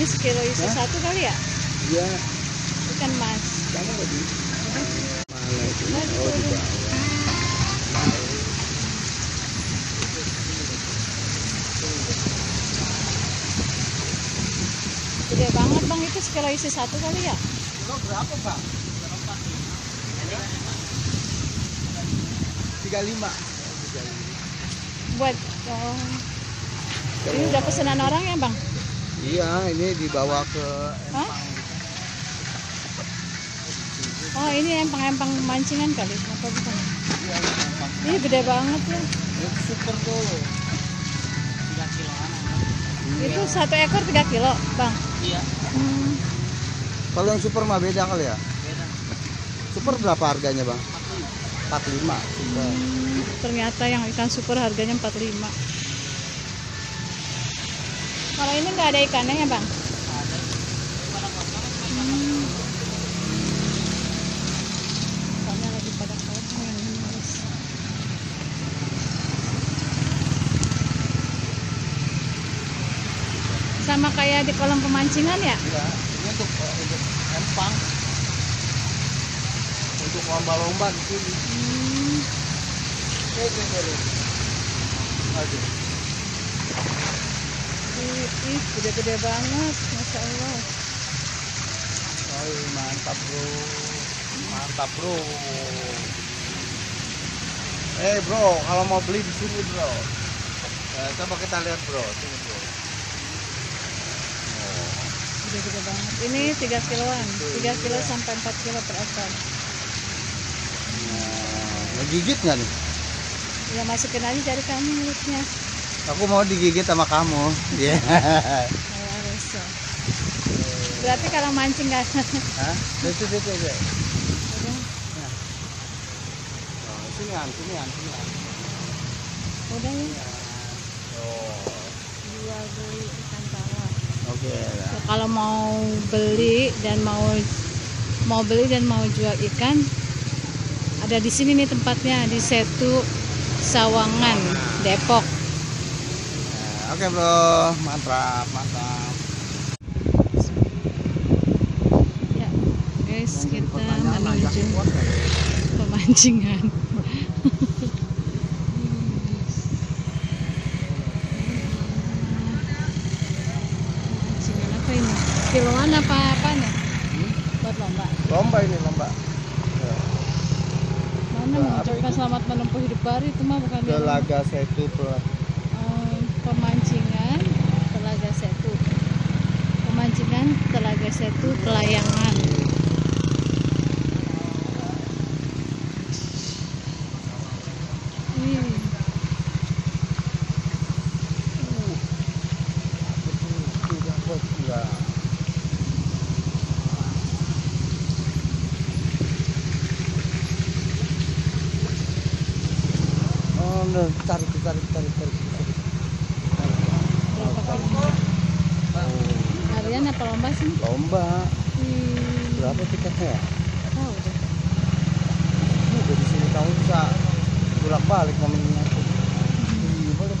Ini sekilo isi satu kali ya? Iya. Ikan mas. Jangan lagi. Mana itu? Oh di bawah. Gede banget bang, itu sekilo isi satu kali ya? Sekilo berapa bang? 35. Buat ini udah pesanan orang ya bang? Iya, ini dibawa ke empang. Oh ini empang-empang mancingan kali? Apa bukan? Iya, empang. Ini gede banget ya. Super tuh. 3 kiloan. Itu satu ekor 3 kilo bang? Iya. Kalau yang super mah beda kali ya? Beda. Super berapa harganya bang? 45. Ternyata yang ikan super harganya 45. Kalau ini nggak ada ikannya ya bang? Ikannya lagi pada kosong. Sama kayak di kolam pemancingan ya? Iya, ini untuk empang. Untuk lomba-lomba di sini. Aduh. Ih, gede-gede banget, masya Allah. Oh, mantap bro, mantap bro. Bro, kalau mau beli di sini bro, coba kita lihat bro, sini bro. Gede-gede banget. Ini 3 kiloan, 3 kilo sampai 4 kilo per ekor. Gigit nggak nih? Ya masukin aja dari kamu mulutnya. Aku mau digigit sama kamu. Iya. Yeah. Berarti kalau mancing kan? Hah? Itu. Nah. Oh, sini an. Udah ya. Oh. Dua beli ikan tawar. Oke. So, kalau mau beli dan mau jual ikan. Ada di sini nih tempatnya, di Setu Sawangan, Depok. Oke bro, mantap. Ya guys, kita menuju pemancingan. Pemancingan apa ini? Kiloan apa nih? Buat lomba. Lomba. Mengucapkan selamat menempuh hidup baru itu mah bukan Telaga Setu Pemancingan Telaga Setu Pelayangan. Tarik. Harian apa lomba sih? Lomba. Berapa tiketnya? Tahu deh. Ini udah di sini kamu bisa bolak-balik namanya. Boleh.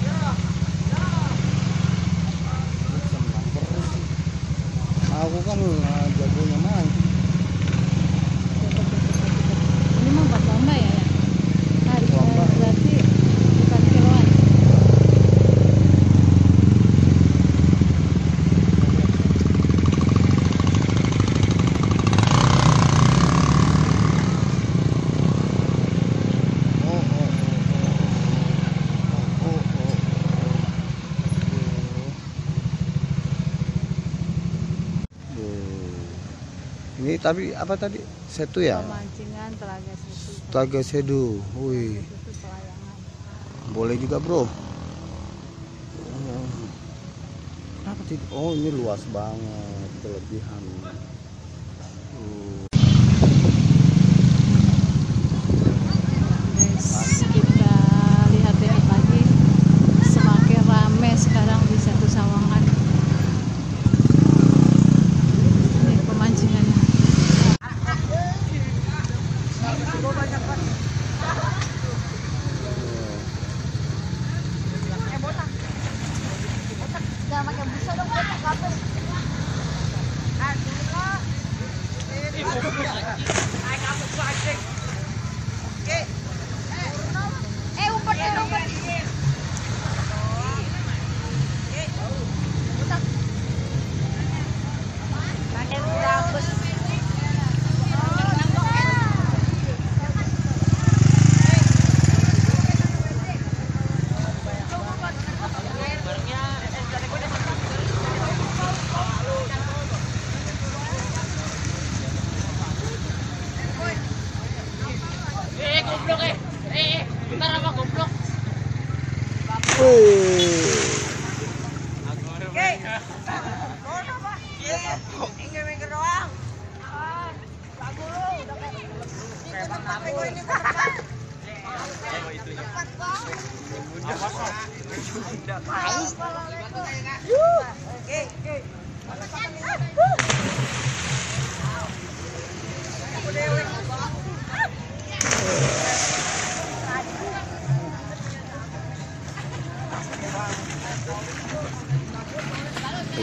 Ya. Aku kan jagonya mancing. Ini mah buat lomba ya. Ini tapi apa tadi? Setu ya? Pemancingan Telaga Sedu. Wih. Boleh juga, bro. Kenapa sih? Oh, ini luas banget, kelebihan. Kita lihat dari pagi semakin rame sekarang di Setu Sawangan. Ini pemancingannya. Jangan pakai busur.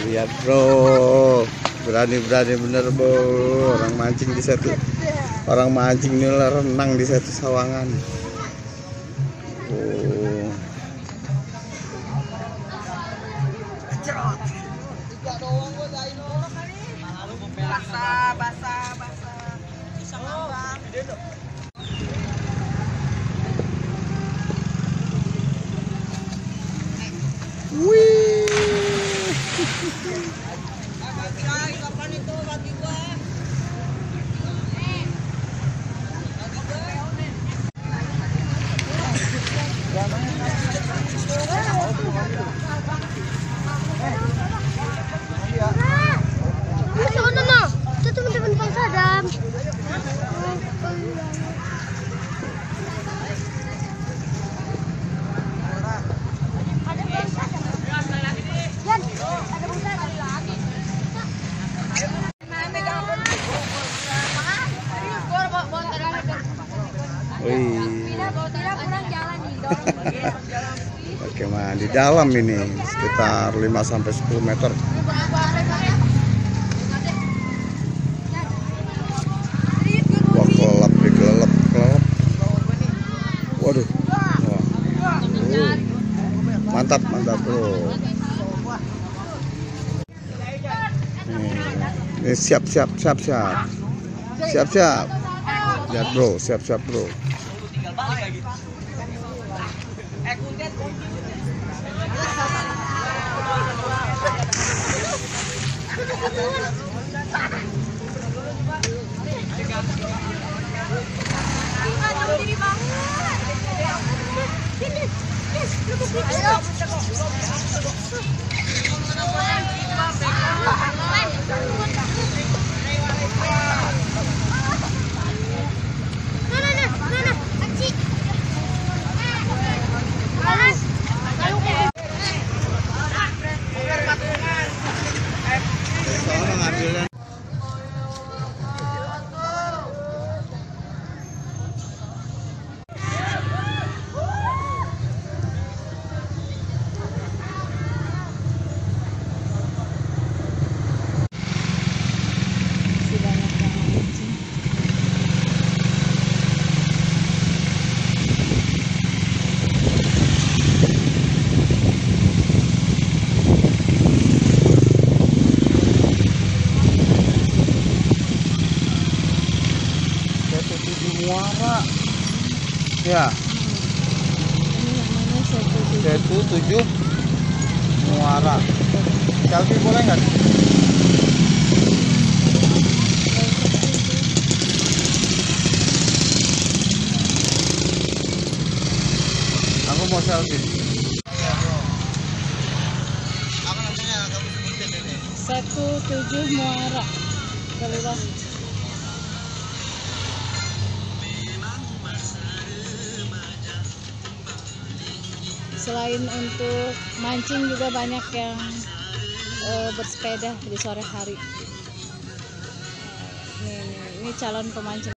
Lihat bro, berani-berani bener bro, orang mancing di Setu, orang mancing ini renang di Setu Sawangan. Oh. Oke, man, di dalam ini sekitar 5-10 meter. Wah, kelelep, dikelelep, kelelep. Waduh. Wah. Mantap, mantap bro. Ini siap. Siap. Lihat bro, siap bro. Ya. Setu Tujuh Muara. Selfie boleh nggak? Aku mau selfie. Apa namanya? Kamu sebutin ini. Setu Tujuh Muara. Kelihatan. Selain untuk mancing juga banyak yang bersepeda di sore hari. Ini calon pemancing.